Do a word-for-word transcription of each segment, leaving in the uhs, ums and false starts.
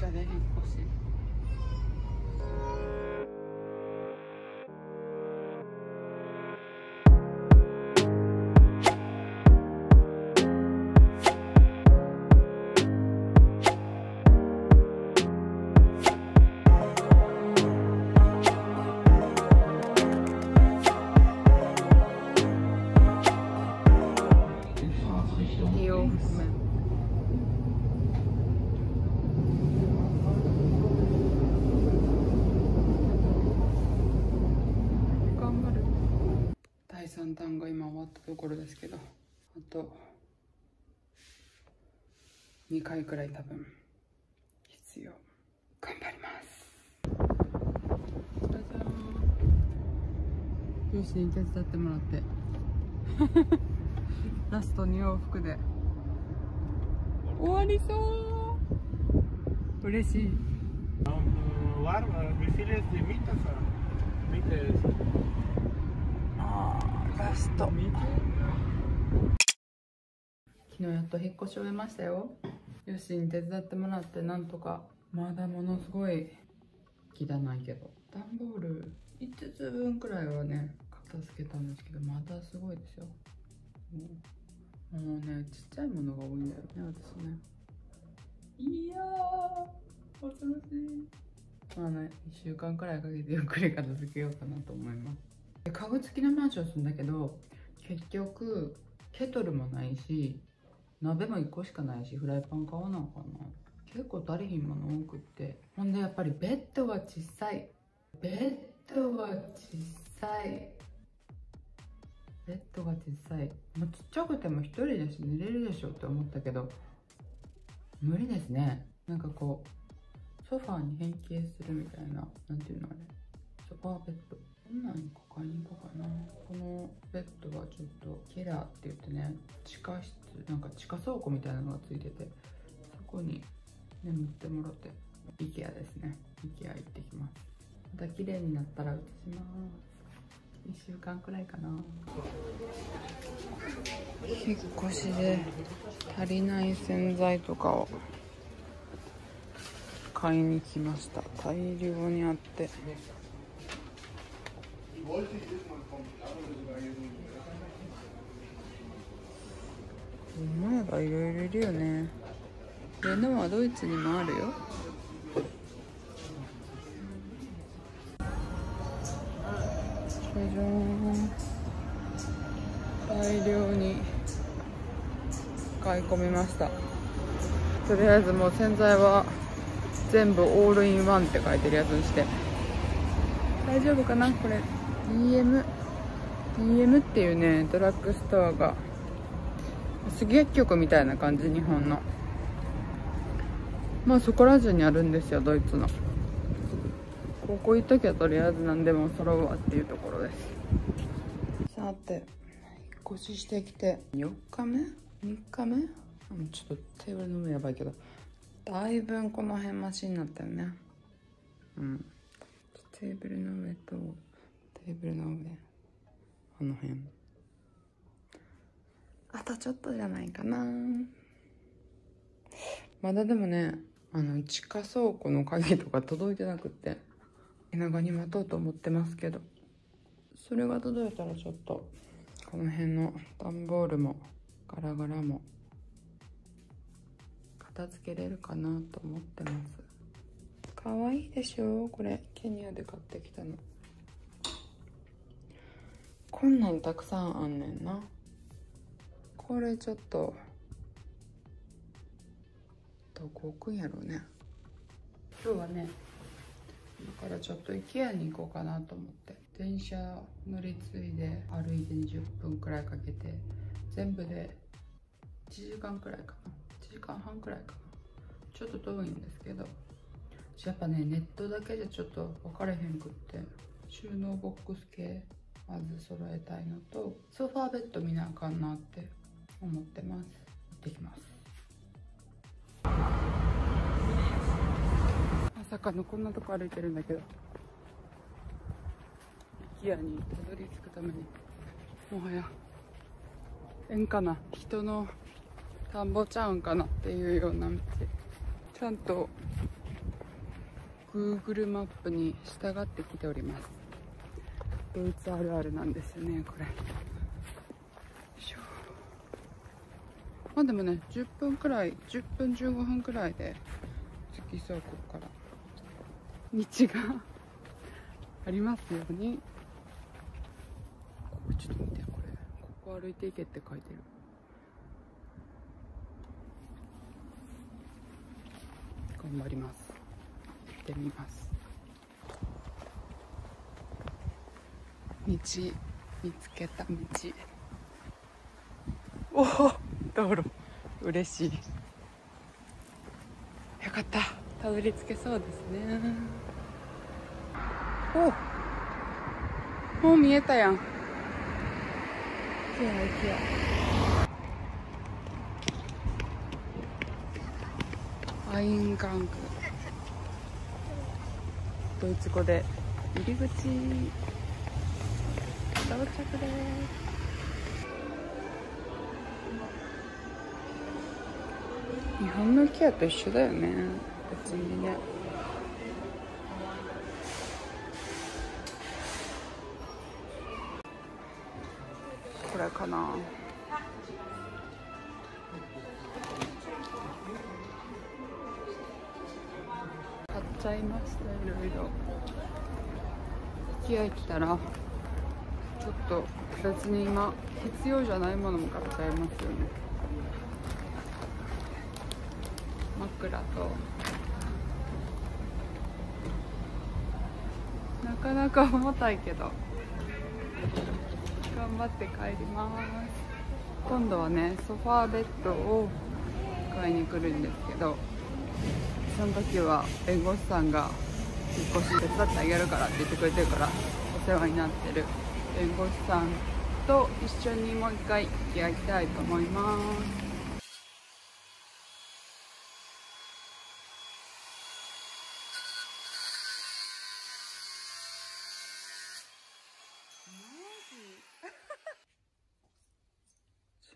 j'avais rien pensé.だんだんが今終わったところですけど、あとにかいくらい多分必要。頑張ります。じゃじゃーん、両親に手伝ってもらってラストに往復で終わりそう。嬉しい。ラスト。昨日やっと引っ越し終えましたよ。よしに手伝ってもらって、なんとか。まだものすごい汚いけど、段ボールいつつぶんくらいはね片付けたんですけど、まだすごいですよ。もうね、ちっちゃいものが多いんだよね、私ね。いやー、恐ろしい。まあね、いっしゅうかんくらいかけてゆっくり片付けようかなと思います。家具付きのマンションするんだけど、結局ケトルもないし、鍋もいっこしかないし、フライパン買わなあかんな。結構足りひんもの多くって。ほんでやっぱりベッドは小さい、ベッドは小さい、ベッドが小さい。もうちっちゃくてもひとりだし寝れるでしょって思ったけど、無理ですね。なんかこうソファーに変形するみたいな、なんていうのあれ、ソファーベッド。こんなんいっこかにこかな。このベッドはちょっとケラーって言ってね、地下室、なんか地下倉庫みたいなのがついてて、そこに眠ってもらって。 IKEA ですね。 IKEA 行ってきます。また綺麗になったら移します。いっしゅうかんくらいかな。引っ越しで足りない洗剤とかを買いに来ました。大量にあって、お前がいろいろいるよね。レノはドイツにもあるよ。大量に買い込みました。とりあえずもう洗剤は全部オールインワンって書いてるやつにして。大丈夫かなこれ。ディーエム、 ディーエム っていうね、ドラッグストアが、杉薬局みたいな感じ、日本の。まあそこら中にあるんですよ、ドイツの。ここ行っときゃとりあえず何でも揃うわっていうところです。さて、引っ越ししてきてよっかめ、みっかめ、ちょっとテーブルの上やばいけど、だいぶこの辺マシになったよね。うん、テーブルの上とテーブルの上、あの辺、あとちょっとじゃないかな。まだでもね、あの地下倉庫の鍵とか届いてなくって、長に待とうと思ってますけど、それが届いたらちょっとこの辺の段ボールもガラガラも片付けれるかなと思ってます。かわいいでしょこれ、ケニアで買ってきたの。こんなんたくさんあんねんな。これちょっとどこ置くんやろうね。今日はね、だからちょっと IKEA に行こうかなと思って、電車乗り継いで歩いてにじゅっぷんくらいかけて、全部でいちじかんくらいかな、いちじかんはんくらいかな。ちょっと遠いんですけど、やっぱね、ネットだけじゃちょっと分かれへんくって、収納ボックス系まず揃えたいのと、ソファーベッド見なあかんなって思ってます。行ってきます。まさかのこんなとこ歩いてるんだけど、IKEAにたどり着くためにもはや縁かな、人の田んぼちゃうんかなっていうような道。ちゃんと Google マップに従ってきております。ドイツあるあるなんですよね、これ。まあでもね、じゅっぷんくらい、じゅっぷんじゅうごふんくらいで着きそう、ここから道がありますように。ここちょっと見て、これ、ここ歩いていけって書いてる。頑張ります。行ってみます。道見つけた道。おお、道路嬉しい。よかった。たどり着けそうですね。お、もう見えたやん。IKEA。アインガング。ドイツ語で入り口到着です。日本のIKEAと一緒だよね、別にね。これかな。ちゃいました、いろいろ。IKEA来たらちょっと別に今必要じゃないものも買っちゃいますよね。枕と、なかなか重たいけど頑張って帰ります。今度はね、ソファーベッドを買いに来るんですけど、その時は弁護士さんが引っ越し手伝ってあげるからって言ってくれてるから、お世話になってる弁護士さんと一緒にもう一回IKEA行きたいと思います。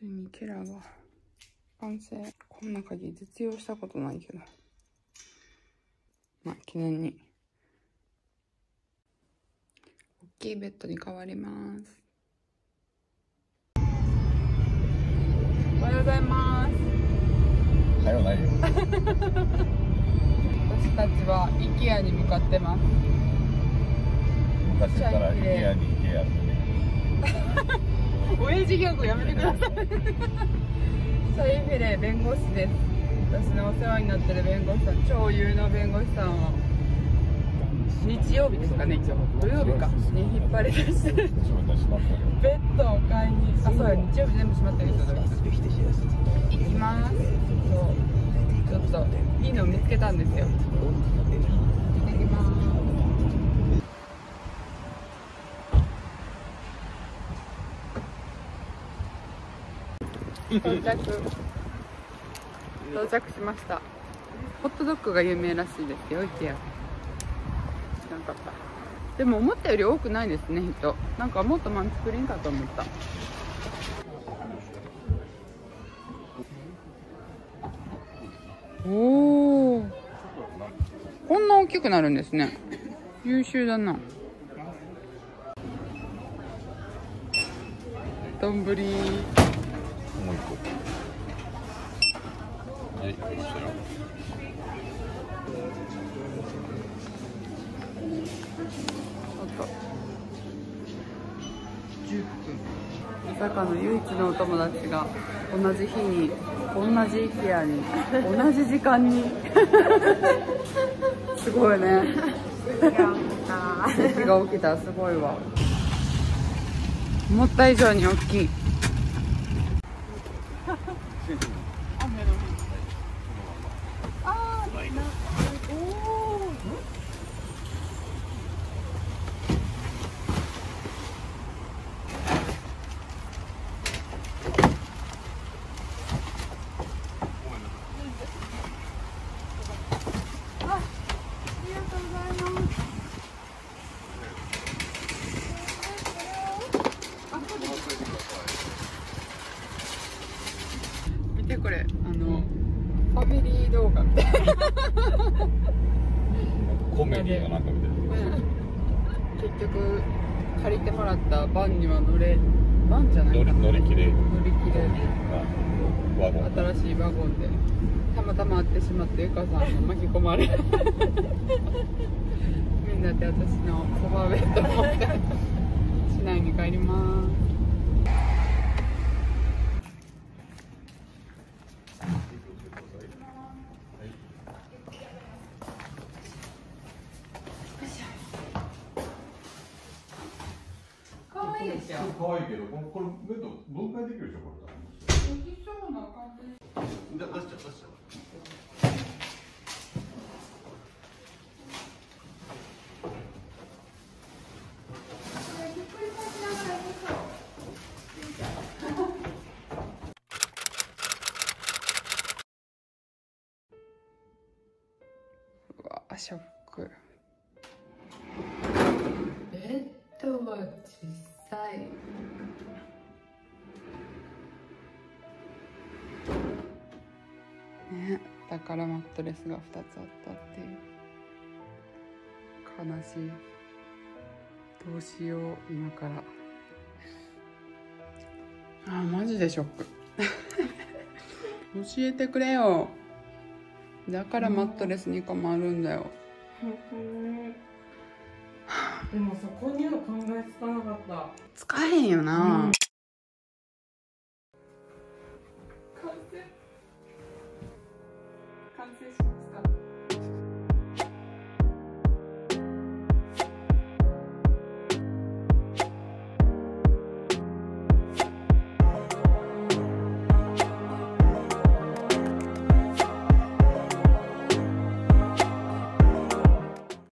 ついにケラーが完成。こんな鍵実用したことないけど、まあ、記念に大きいベッドに変わります。おはようございます。おはようございます。私たちは IKEA に向かってます。昔から IKEA に IKEA ってね。親父ギャグやめてください。シャイフィレ弁護士です。私のお世話になってる弁護士さん、超有能弁護士さんを日曜日ですかね、一応土曜日かに引っ張り出してベッドを買いに、あ、そうや、日曜日全部閉まってる人だけ行きます。そう、ちょっといいのを見つけたんですよ。行ってきます。到着到着しました。ホットドッグが有名らしいですよ、IKEA。知らなかった。でも思ったより多くないですね、人。なんかもっと満作りんかと思った。おお、こんな大きくなるんですね。優秀だな。どんぶり、もういっこ。まさかの唯一のお友達が同じ日に同じIKEAに同じ時間にすごいね。雪が起きた、すごいわ。思った以上に大きい。これあのファミリー動画みたいな。コメディーの中みたいな、うん、結局借りてもらったバンには乗れバンじゃないかな、乗り切れ乗り切れワゴン、新しいワゴンでたまたま会ってしまってゆかさんが巻き込まれみんなで私のソファーベッド持って市内に帰ります。可愛いけど、このこれベッド分解できるでしょこれ。できそうな感じ。出しちゃう出しちゃう。うわあショック。ベッドは小さい。だからマットレスがふたつあったっていう悲しい。どうしよう今から。あーマジでショック教えてくれよ。だからマットレスにこもあるんだよ、うん、でもそこには考えつかなかった。つかへんよな、うん。完成しました。